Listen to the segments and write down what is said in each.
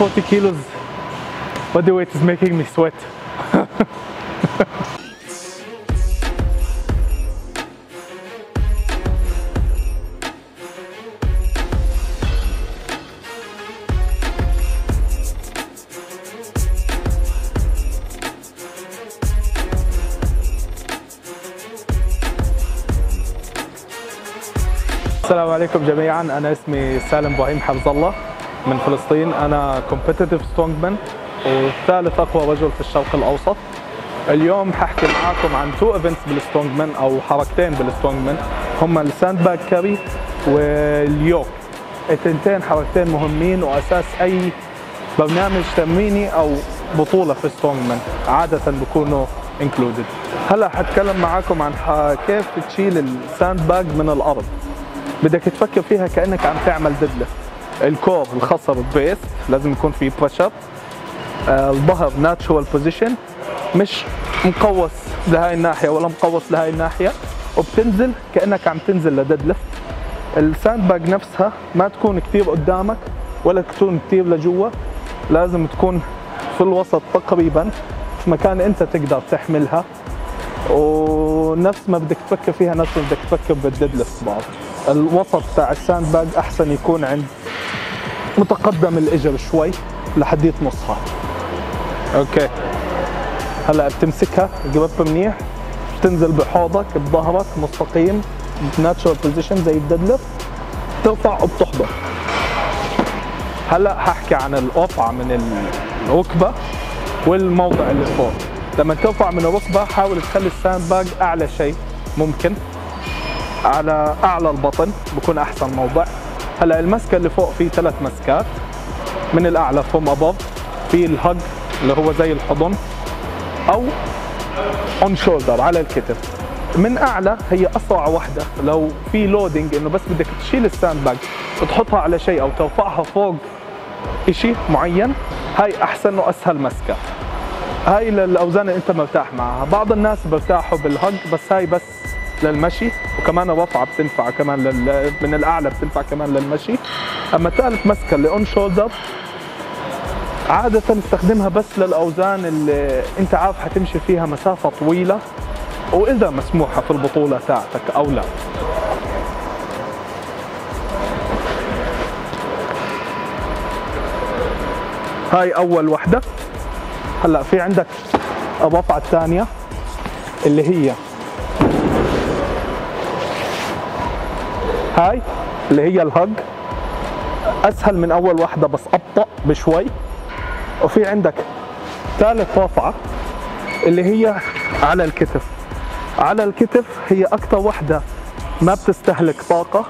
40 kilos, but the weight is making me sweat. السلام عليكم جميعا. أنا اسمي سالم إبراهيم حفظ الله من فلسطين. أنا كومبيتيتيف سترونجمان وثالث أقوى رجل في الشرق الأوسط. اليوم ححكي معاكم عن تو ايفنتس بالسترونجمان أو حركتين بالسترونجمان، هما الساند باك كاري واليوك. التنتين حركتين مهمين وأساس أي برنامج تمريني أو بطولة في السترونجمان، عادة بكونوا انكلودد. هلا حتكلم معاكم عن كيف تشيل الساند باك من الأرض. بدك تفكر فيها كأنك عم تعمل ديدليفت. الكور الخصر البيس لازم يكون فيه بريشر، الظهر ناتشورال بوزيشن مش مقوس لهاي الناحية ولا مقوس لهاي الناحية، وبتنزل كأنك عم تنزل لديدليفت. الساند باج نفسها ما تكون كثير قدامك ولا تكون كثير لجوا، لازم تكون في الوسط تقريبا في مكان انت تقدر تحملها، ونفس ما بدك تفكر فيها نفس ما بدك تفكر بالديدليفت. بعض الوسط تاع الساند باج احسن يكون عند متقدم الاجر شوي لحديت نصها. اوكي، هلا بتمسكها جرب منيح، بتنزل بحوضك بظهرك مستقيم ناتشورال بوزيشن زي الديدليفت، بترفع وبتحضر. هلا ححكي عن القطعه من الركبه والموضع اللي فوق. لما ترفع من الركبه حاول تخلي الساند باج اعلى شيء ممكن، على اعلى البطن بكون احسن موضع. هلا المسكه اللي فوق في ثلاث مسكات من الاعلى فروم ابوف، في الهج اللي هو زي الحضن او اون شولدر على الكتف من اعلى، هي اسرع وحده. لو في لودنج انه بس بدك تشيل الساند باج وتحطها على شيء او ترفعها فوق شيء معين، هاي احسن واسهل مسكه. هاي للاوزان اللي انت مرتاح معها. بعض الناس برتاحوا بالهج، بس هاي بس للمشي، وكمان الرفعه بتنفع كمان من الاعلى بتنفع كمان للمشي. اما ثالث مسكه اللي اون شولدر عاده بتستخدمها بس للاوزان اللي انت عارف حتمشي فيها مسافه طويله، واذا مسموحه في البطوله تاعتك او لا. هاي اول وحده. هلا في عندك الرفعه الثانيه اللي هي هاي اللي هي الهج، اسهل من اول واحده بس ابطا بشوي. وفي عندك ثالث رفعه اللي هي على الكتف. على الكتف هي اكثر واحده ما بتستهلك طاقه،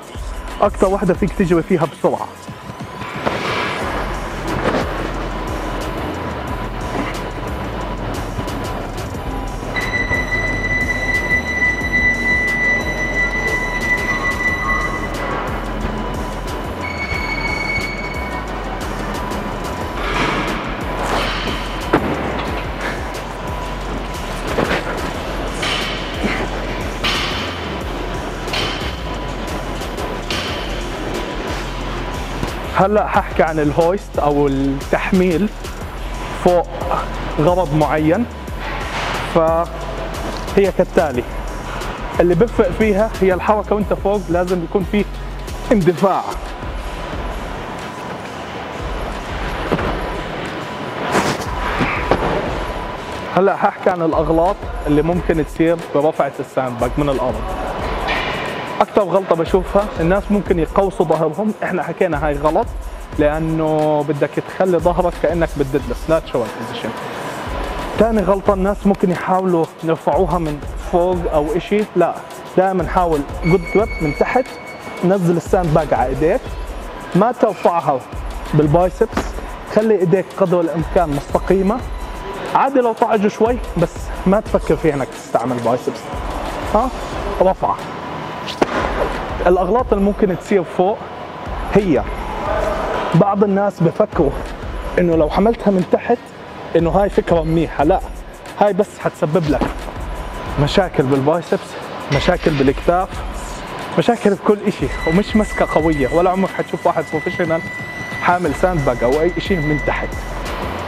اكثر واحده فيك تجري فيها بسرعه. هلا ححكي عن الهويست او التحميل فوق غرض معين. فهي كالتالي، اللي بفرق فيها هي الحركه وانت فوق، لازم يكون في اندفاع. هلا ححكي عن الاغلاط اللي ممكن تصير برفعه الساند باج من الارض. أكثر غلطة بشوفها الناس ممكن يقوصوا ظهرهم، إحنا حكينا هاي غلط، لأنه بدك تخلي ظهرك كأنك بالديدليفت ناتشورال بوزيشن. ثاني غلطة الناس ممكن يحاولوا يرفعوها من فوق أو إشي، لا دائما حاول جود جريب من تحت، نزل الساند باج على إيديك، ما ترفعها بالبايسبس، خلي إيديك قدر الإمكان مستقيمة، عادي لو طعجوا شوي بس ما تفكر فيها إنك تستعمل بايسبس. ها رفعة. الاغلاط اللي ممكن تصير فوق هي بعض الناس بفكروا انه لو حملتها من تحت انه هاي فكره منيحه، لا هاي بس حتسبب لك مشاكل بالبايسبس، مشاكل بالاكتاف، مشاكل بكل شيء، ومش مسكه قويه. ولا عمرك حتشوف واحد بروفيشنال حامل ساند باج او اي شيء من تحت،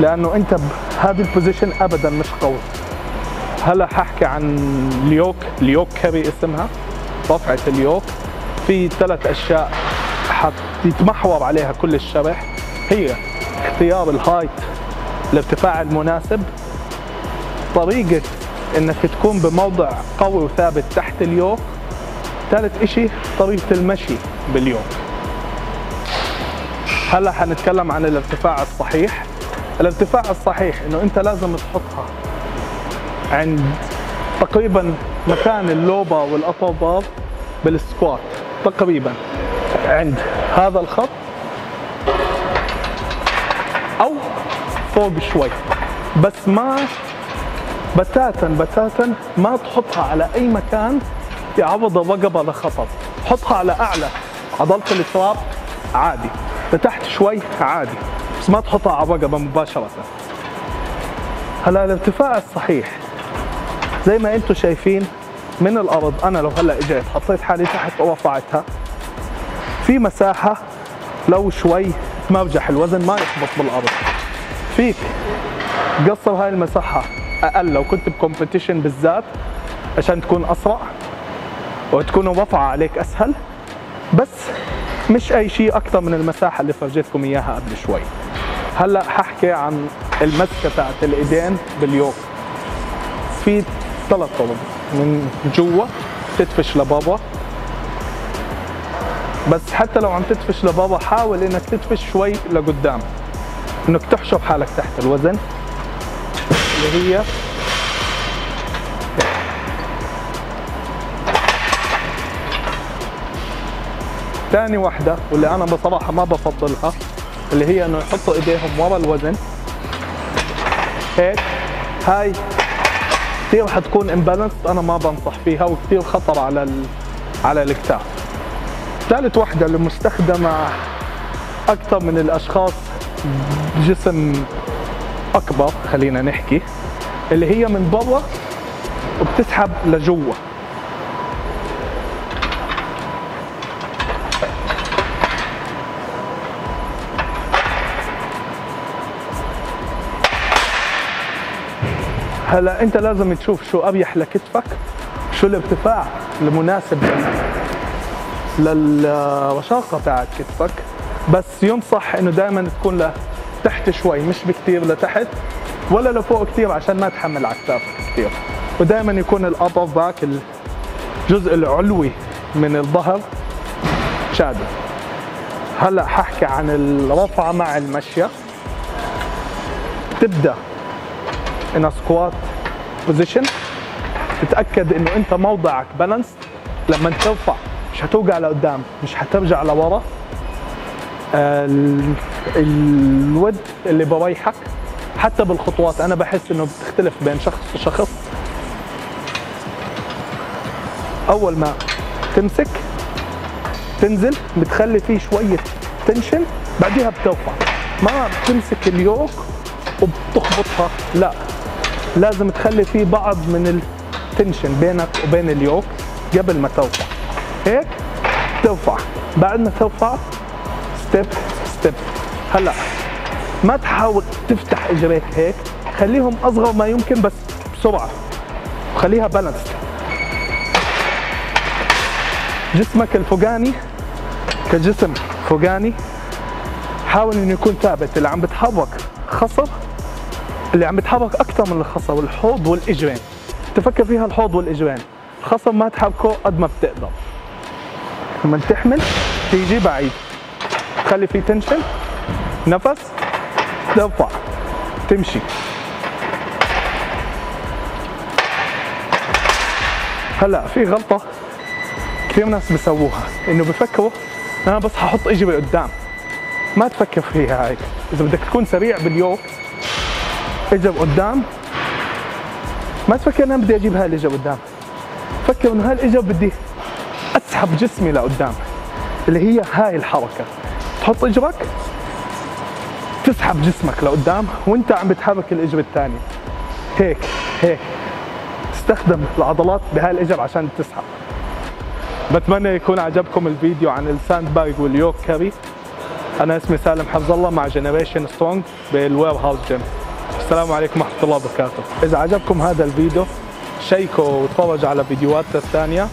لانه انت بهذه البوزيشن ابدا مش قوي. هلا ححكي عن ليوك كاري اسمها، رفعه اليوك. في ثلاث اشياء حتتمحور عليها كل الشرح، هي اختيار الهايت، الارتفاع المناسب، طريقه انك تكون بموضع قوي وثابت تحت اليوك، ثالث اشي طريقه المشي باليوك. هلا حنتكلم عن الارتفاع الصحيح. الارتفاع الصحيح انه انت لازم تحطها عند تقريبا مكان اللوبر والأبر بار بالسكوات، تقريبا عند هذا الخط او فوق شوي، بس ما بتاتا ما تحطها على اي مكان يعرض الرقبه لخطر. حطها على اعلى عضله التراب عادي، لتحت شوي عادي، بس ما تحطها على الرقبه مباشره. هلا الارتفاع الصحيح زي ما انتم شايفين من الارض، انا لو هلا اجيت حطيت حالي تحت ورفعتها في مساحه، لو شوي مرجح الوزن ما يخبط بالارض، فيك قصر هاي المساحه اقل لو كنت بكومبيتيشن بالذات عشان تكون اسرع وتكون رفعه عليك اسهل، بس مش اي شيء اكثر من المساحه اللي فرجيتكم اياها قبل شوي. هلا ححكي عن المسكه تاعت الايدين باليوك. في ثلاث طرق، من جوا تدفش لبابا، بس حتى لو عم تدفش لبابا حاول انك تدفش شوي لقدام، انك تحشر حالك تحت الوزن، اللي هي ثاني واحدة واللي أنا بصراحة ما بفضلها، اللي هي إنه يحطوا إيديهم ورا الوزن هيك. هاي كثير حتكون امبالانس، أنا ما بنصح فيها وكثير خطر على الكتاف. ثالث واحدة اللي مستخدمة أكثر من الأشخاص بجسم أكبر، خلينا نحكي، اللي هي من برا وبتسحب لجوا. هلا انت لازم تشوف شو اريح لكتفك، شو الارتفاع المناسب للرشاقه تاعت كتفك، بس ينصح انه دائما تكون لتحت شوي، مش بكثير لتحت ولا لفوق كثير عشان ما تحمل على كتافك كثير، ودائما يكون الابر باك الجزء العلوي من الظهر شادد. هلا ححكي عن الرفعه مع المشيه. تبدا إنها سكوات بوزيشن، تتأكد إنه أنت موضعك بالانس، لما ترفع مش هتوقع لقدام، مش هترجع لورا، الود اللي بريحك حتى بالخطوات، أنا بحس إنه بتختلف بين شخص وشخص. أول ما تمسك تنزل بتخلي فيه شوية تنشن، بعديها بترفع، ما بتمسك اليوك وبتخبطها، لا، لازم تخلي في بعض من التنشن بينك وبين اليوك قبل ما ترفع. هيك ترفع، بعد ما ترفع ستيب ستيب. هلا ما تحاول تفتح اجريك هيك، خليهم اصغر ما يمكن بس بسرعه، وخليها بالانس. جسمك الفوقاني كجسم فوقاني حاول انه يكون ثابت، اللي عم بتحرك خصر، اللي عم بتحرك اكثر من الخصر والحوض والاجرين، تفكر فيها الحوض والاجرين، الخصر ما تحركه قد ما بتقدر، لما تحمل تيجي بعيد، تخلي فيه تنشن، نفس، ترفع، تمشي. هلا في غلطة كثير ناس بسووها، انه بفكروا انا بس ححط اجري قدام، ما تفكر فيها هاي. إذا بدك تكون سريع باليوك اجر قدام، ما تفكر أنا بدي أجيب هالإجر قدام، فكر إنه هالإجر بدي أسحب جسمي لقدام، اللي هي هاي الحركة، تحط إجرك تسحب جسمك لقدام وأنت عم بتحرك الإجر الثانية، هيك هيك تستخدم العضلات بهاي الإجر عشان تسحب. بتمنى يكون عجبكم الفيديو عن الساند باج واليوك كاري. انا اسمي سالم حفظ الله مع جنريشن سترونج بالوير هاوس جيم. السلام عليكم ورحمه الله وبركاته. اذا عجبكم هذا الفيديو شيكوا وتفرجوا على فيديوهاتنا الثانيه،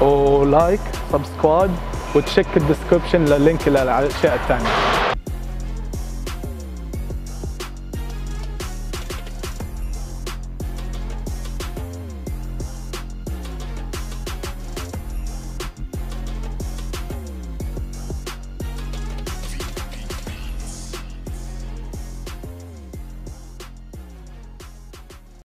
ولايك سبسكرايب، وتشيك الديسكربشن لللينك للاشياء الثانيه.